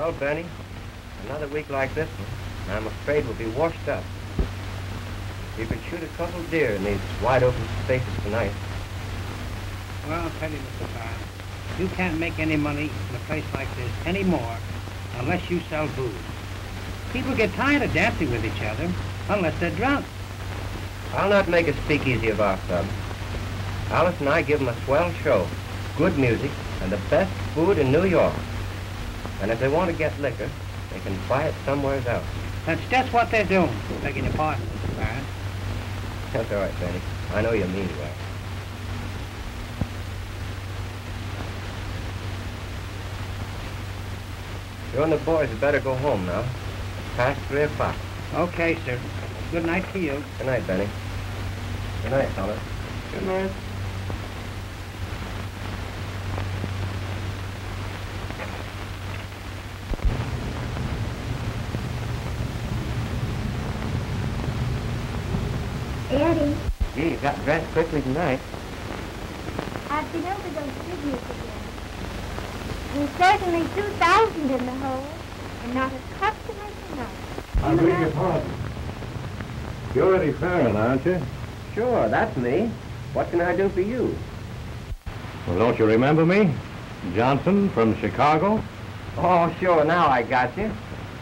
Well, Bernie, another week like this one, I'm afraid we'll be washed up. You could shoot a couple deer in these wide open spaces tonight. Well, I'll tell you, Mr. Farr, you can't make any money in a place like this anymore unless you sell booze. People get tired of dancing with each other unless they're drunk. I'll not make a speakeasy of our club. Alice and I give them a swell show, good music, and the best food in New York. And if they want to get liquor, they can buy it somewhere else. That's just what they're doing, begging your pardon, Mr. Farr. That's all right, Fanny. I know you mean well. You and the boys had better go home now. It's past 3 o'clock. Okay, sir. Good night to you. Good night, Benny. Good night, Thomas. Good night. Eddie. Yeah, you got dressed quickly tonight. I've been over those figures again. There's certainly 2,000 in the hole, and not a cup to make enough. I beg your pardon. You're Eddie Farron, aren't you? Sure, that's me. What can I do for you? Well, don't you remember me? Johnson from Chicago? Oh, sure, now I got you.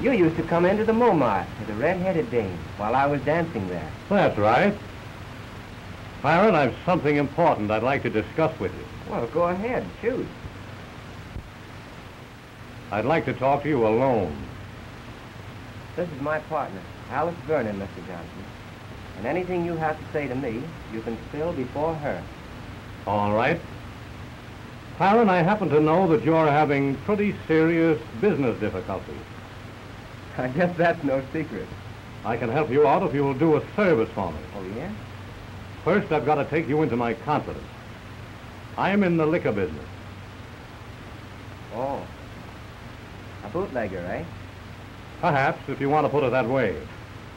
You used to come into the Moomart to the red-headed dame while I was dancing there. That's right. Farron, I've something important I'd like to discuss with you. Well, go ahead, shoot. I'd like to talk to you alone. This is my partner, Alice Vernon, Mr. Johnson. And anything you have to say to me, you can spill before her. All right. Farron, I happen to know that you're having pretty serious business difficulties. I guess that's no secret. I can help you out if you will do a service for me. Oh, yeah? First, I've got to take you into my confidence. I'm in the liquor business. Oh. A bootlegger, eh? Perhaps, if you want to put it that way.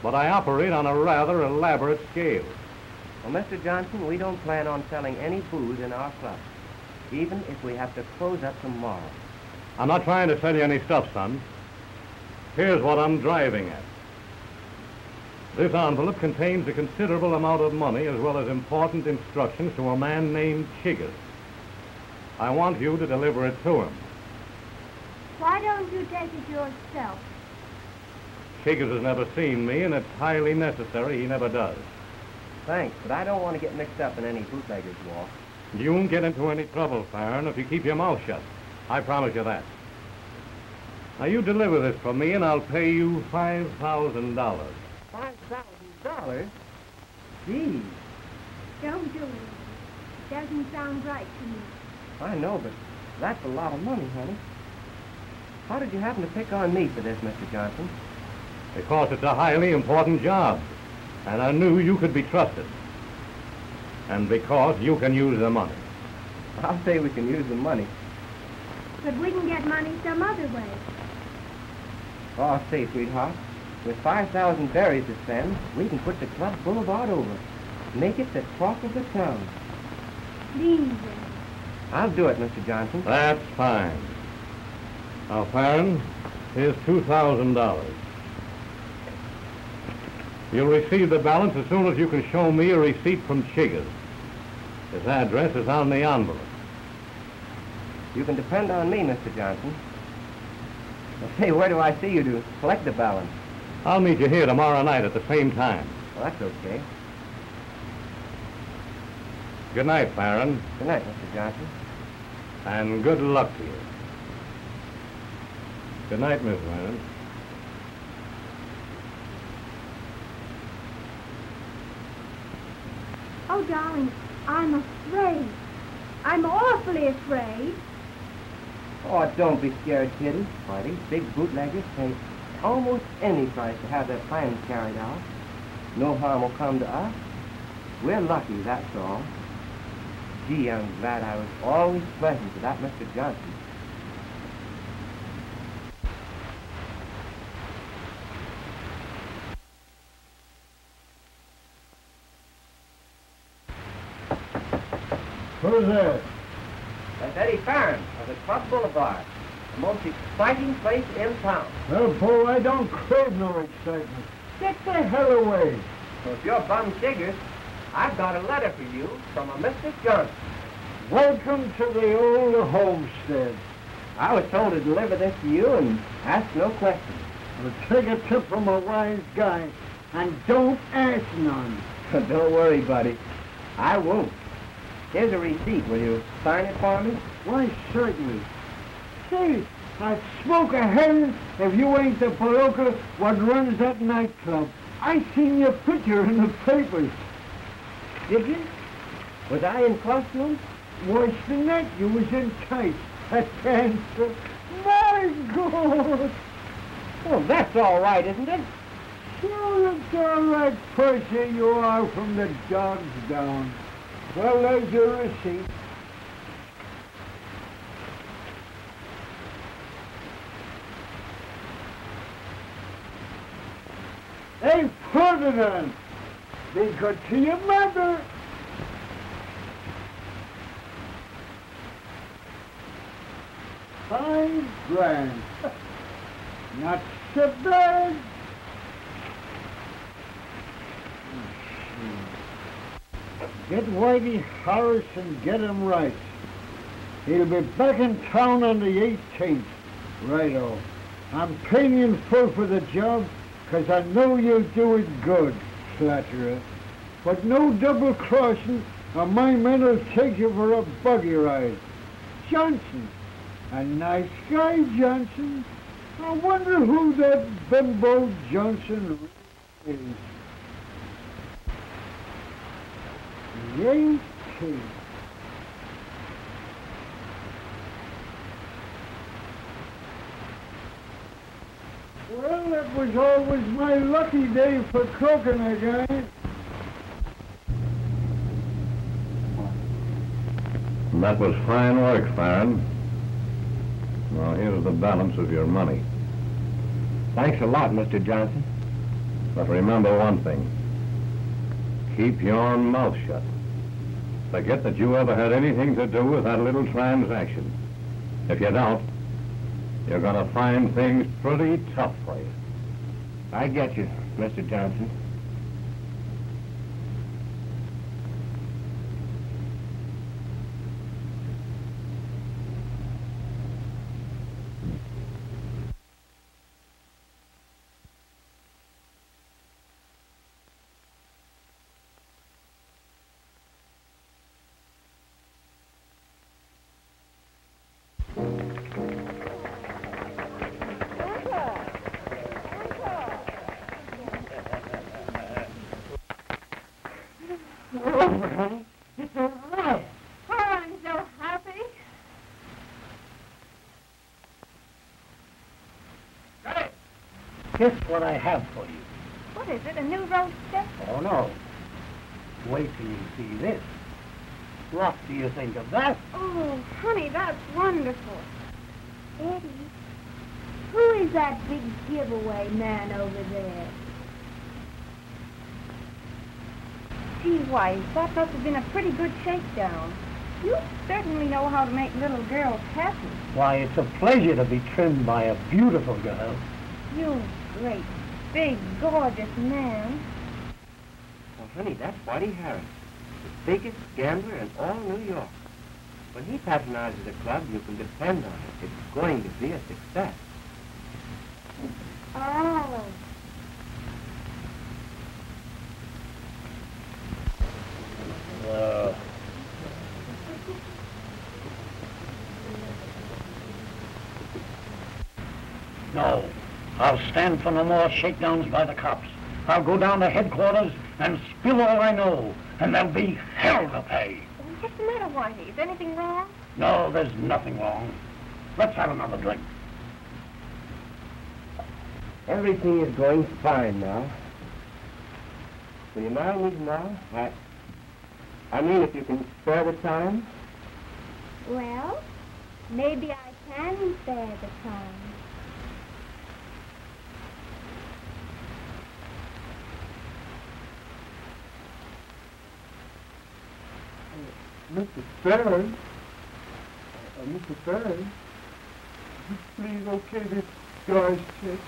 But I operate on a rather elaborate scale. Well, Mr. Johnson, we don't plan on selling any booze in our club, even if we have to close up tomorrow. I'm not trying to sell you any stuff, son. Here's what I'm driving at. This envelope contains a considerable amount of money as well as important instructions to a man named Chiggers. I want you to deliver it to him. Why don't you take it yourself? Chiggers has never seen me, and it's highly necessary he never does. Thanks, but I don't want to get mixed up in any bootlegger's war. You won't get into any trouble, Farron, if you keep your mouth shut. I promise you that. Now, you deliver this for me, and I'll pay you $5,000. $5,000? Gee. Don't do it. It doesn't sound right to me. I know, but that's a lot of money, honey. How did you happen to pick on me for this, Mr. Johnson? Because it's a highly important job, and I knew you could be trusted. And because you can use the money. I'll say we can use the money. But we can get money some other way. Oh, see, sweetheart, with 5,000 berries to spend, we can put the Club Boulevard over. Make it the talk of the town. Please. I'll do it, Mr. Johnson. That's fine. Now, Farron, here's $2,000. You'll receive the balance as soon as you can show me a receipt from Chiggers. His address is on the envelope. You can depend on me, Mr. Johnson. Now, say, where do I see you to collect the balance? I'll meet you here tomorrow night at the same time. Well, that's okay. Good night, Farron. Good night, Mr. Johnson. And good luck to you. Good night, Miss Vernon. Oh, darling, I'm afraid. I'm awfully afraid. Oh, don't be scared, kiddy. Why, these big bootleggers pay almost any price to have their plans carried out. No harm will come to us. We're lucky, that's all. Gee, I'm glad I was always pleasant to that Mr. Johnson. Who's that? That's Eddie Farron of the Club Boulevard. The most exciting place in town. Well, Bull, I don't crave no excitement. Get the hell away. Well, if you're Bum Jigger, I've got a letter for you from a Mr. Johnson. Welcome to the old homestead. I was told to deliver this to you and ask no questions. Well, take a tip from a wise guy and don't ask none. Don't worry, buddy. I won't. Here's a receipt. Will you sign it for me? Why, certainly. Say, I'd smoke a hell if you ain't the paroker what runs that nightclub. I seen your picture in the papers. Did you? Was I in costume? Worse than that, you was in tights. A dancer. My God! Well, that's all right, isn't it? Sure, it's all right, Percy. You are from the dogs down. Well, there's your receipt. Hey, Ferdinand, be good to your mother. $5 grand. Not so bad. Get Whitey Harris and get him right. He'll be back in town on the 18th. Righto. I'm paying you full for the job, because I know you'll do it good, flatterer. But no double-crossing, or my men will take you for a buggy ride. Johnson. A nice guy, Johnson. I wonder who that bimbo Johnson is. Yay, too. Well, that was always my lucky day for croaking a guy. That was fine work, Farron. Now, here's the balance of your money. Thanks a lot, Mr. Johnson. But remember one thing. Keep your mouth shut. Forget that you ever had anything to do with that little transaction. If you don't, you're going to find things pretty tough for you. I get you, Mr. Johnson. This is what I have for you. What is it, a new roast step? Oh, no. Wait till you see this. What do you think of that? Oh, honey, that's wonderful. Eddie, who is that big giveaway man over there? Gee, White, that must have been a pretty good shakedown. You certainly know how to make little girls happy. Why, it's a pleasure to be trimmed by a beautiful girl. You great, big, gorgeous man. Well, honey, that's Whitey Harris, the biggest gambler in all New York. When he patronizes a club, you can depend on it. It's going to be a success. Oh. Whoa. No. I'll stand for no more shakedowns by the cops. I'll go down to headquarters and spill all I know, and there'll be hell to pay. What's the matter, Whitey? Is anything wrong? No, there's nothing wrong. Let's have another drink. Everything is going fine now. Will you marry me now? I mean, if you can spare the time. Well, maybe I can spare the time. Mr. Farron? Mr. Farron? Please, okay, this guy's chest.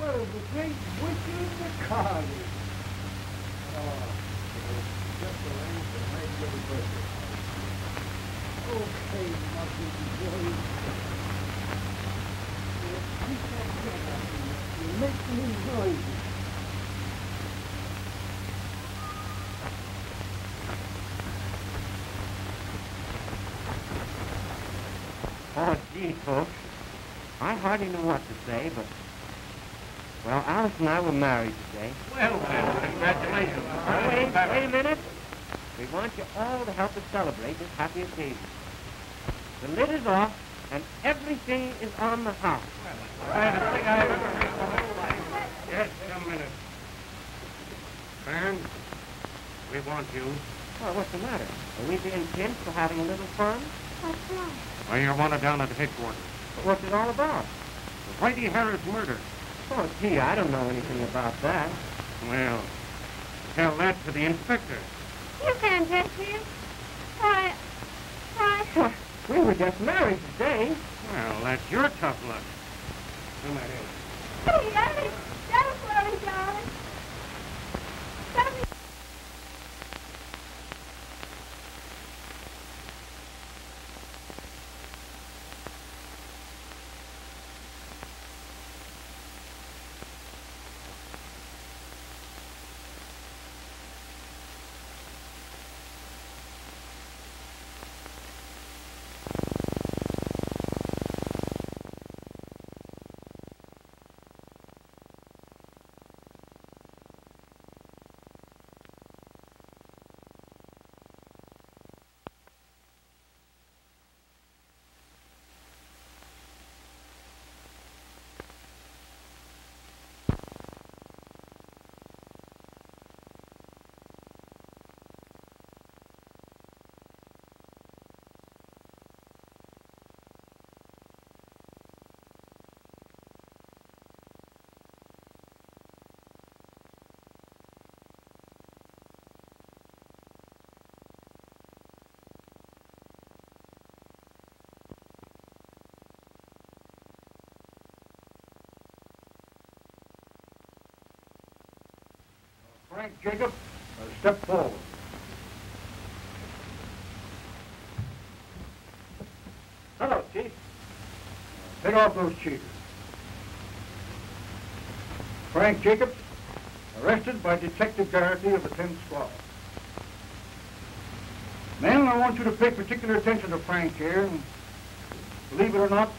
Well, the great witches of the college. Just arrange for a nice little birthday. Okay, my baby boy. You make me enjoy this. Oh, gee, folks, I hardly know what to say, but, well, Alice and I were married today. Well, congratulations. Wait a minute. We want you all to help us celebrate this happy occasion. The lid is off, and everything is on the house. Well, I had a thing I've ever heard in my whole life. Just a minute. Fern, we want you. Well, what's the matter? Are we being pinched for having a little fun? What's wrong? Well, you're wanted down at headquarters. But what's it all about? The Whitey Harris murder. Oh, gee, I don't know anything about that. Well, tell that to the inspector. You can't get here. Why? We were just married today. Well, that's your tough luck. Come on in. Hey, Ellie, don't worry, darling. Frank Jacobs, step forward. Hello, Chief. Take off those cheaters. Frank Jacobs, arrested by Detective Garrity of the 10th Squad. Men, I want you to pay particular attention to Frank here. Believe it or not,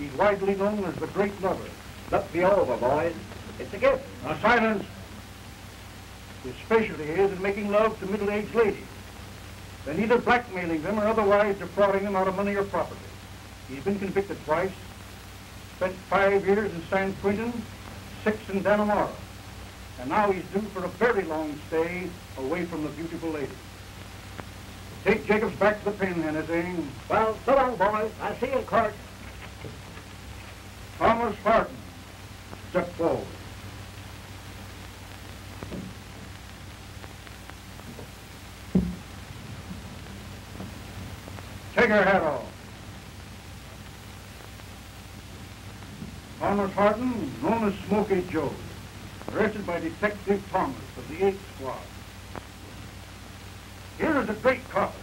he's widely known as the Great Lover. Look me over, boys. It's a gift. Now, silence. His specialty is in making love to middle-aged ladies. Then either blackmailing them or otherwise defrauding them out of money or property. He's been convicted twice, spent 5 years in San Quentin, 6 in Dannemara, and now he's due for a very long stay away from the beautiful lady. Take Jacobs back to the pen, Hennessy. Well, so long, boys. I'll see you in court. Thomas Harton, step forward. Take her hat off. Thomas Harton, known as Smokey Joe, arrested by Detective Thomas of the 8th Squad. Here is a great copper.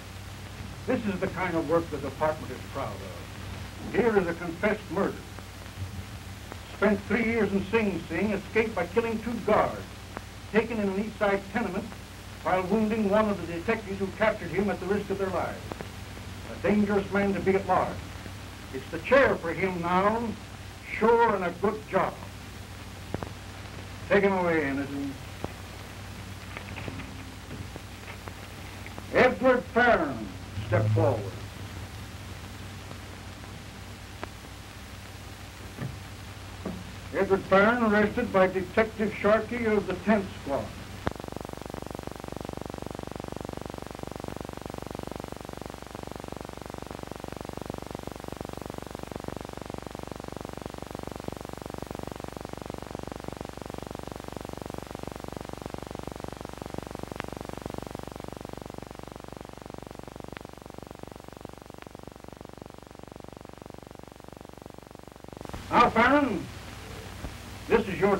This is the kind of work the department is proud of. Here is a confessed murder. Spent 3 years in Sing Sing, escaped by killing 2 guards, taken in an Eastside tenement while wounding one of the detectives who captured him at the risk of their lives. A dangerous man to be at large. It's the chair for him now, sure and a good job. Take him away, Anderson. Edward Farron, step forward. Edward Farron, arrested by Detective Sharkey of the 10th Squad.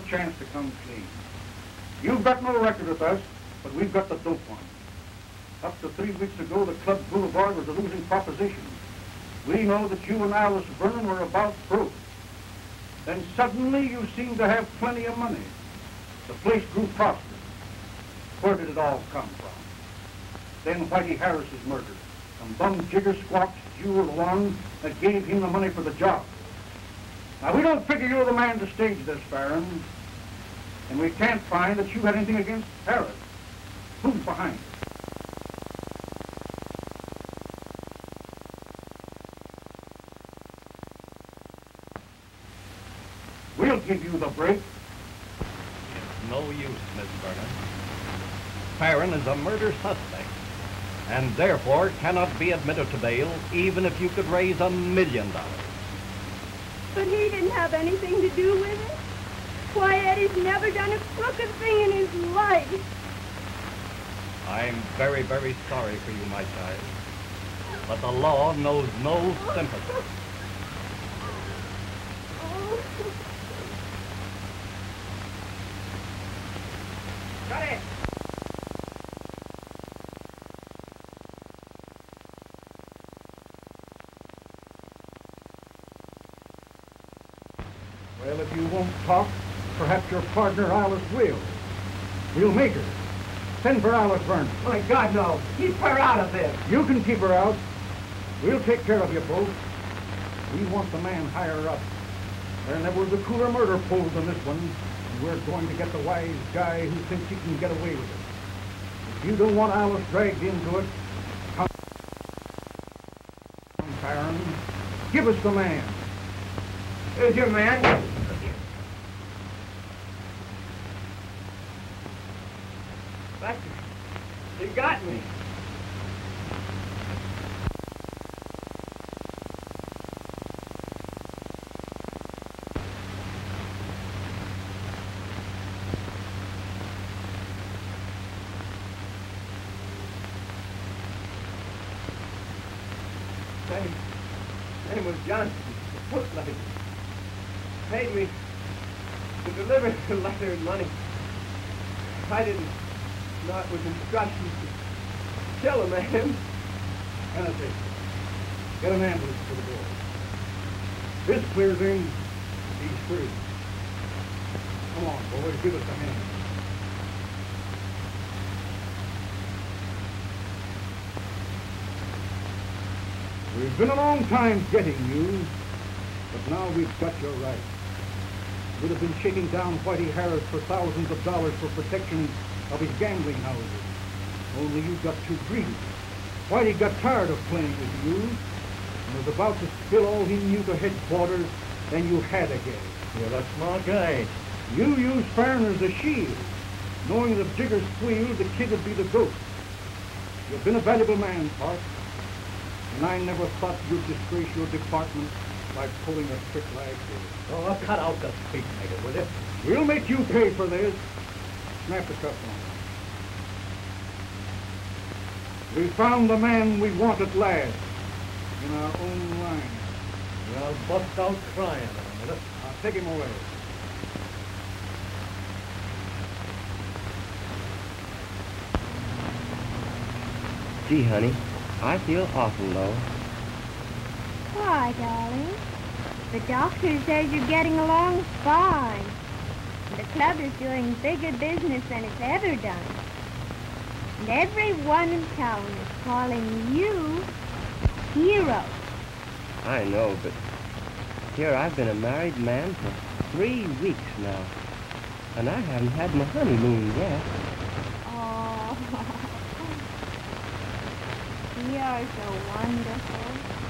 Chance to come clean. You've got no record with us, but we've got the dope one. Up to 3 weeks ago, the Club Boulevard was a losing proposition. We know that you and Alice Vernon were about broke. Then suddenly you seemed to have plenty of money. The place grew prosperous. Where did it all come from? Then Whitey Harris is murdered, and Bum Jigger squawks that you were the one that gave him the money for the job. Now, we don't figure you're the man to stage this, Farron. And we can't find that you had anything against Harris. Who's behind it? We'll give you the break. It's no use, Miss Vernon. Farron is a murder suspect, and therefore cannot be admitted to bail, even if you could raise $1 million. But he didn't have anything to do with it. Why, Eddie's never done a crooked thing in his life. I'm very, very sorry for you, my child. But the law knows no sympathy. Got it. Talk, perhaps your partner Alice will. We'll make her. Send for Alice Vernon. My God, no. Keep her out of this. You can keep her out. We'll take care of you both. We want the man higher up. There never was a cooler murder pulled than this one. And we're going to get the wise guy who thinks he can get away with it. If you don't want Alice dragged into it, come on, Baron. Give us the man. Here's your man. You got me. Name was Johnson, the bootlegger. Paid me to deliver the letter and money. I didn't not with instructions to kill a man. And I think, get an ambulance for the boy. This clears him, he's free. Come on, boys, give us a hand. We've been a long time getting you, but now we've got your rights. We'd have been shaking down Whitey Harris for thousands of dollars for protection of his gambling houses. Only you got too greedy. Whitey got tired of playing with you and was about to spill all he knew to headquarters, and you had again. You're a smart guy. You used Farron as a shield, knowing that if Jigger squealed, the kid would be the goat. You've been a valuable man, Park, and I never thought you'd disgrace your department by pulling a trick like this. Oh, cut out the speechmaker, will you? We'll make you pay for this. Snap the cuff on. We found the man we wanted last, in our own line. Well, bust out crying in a minute. I'll take him away. Gee, honey, I feel awful low. Why, darling? The doctor says you're getting along fine. The club is doing bigger business than it's ever done. And everyone in town is calling you hero. I know, but dear, I've been a married man for 3 weeks now. And I haven't had my honeymoon yet. Oh, you're so wonderful.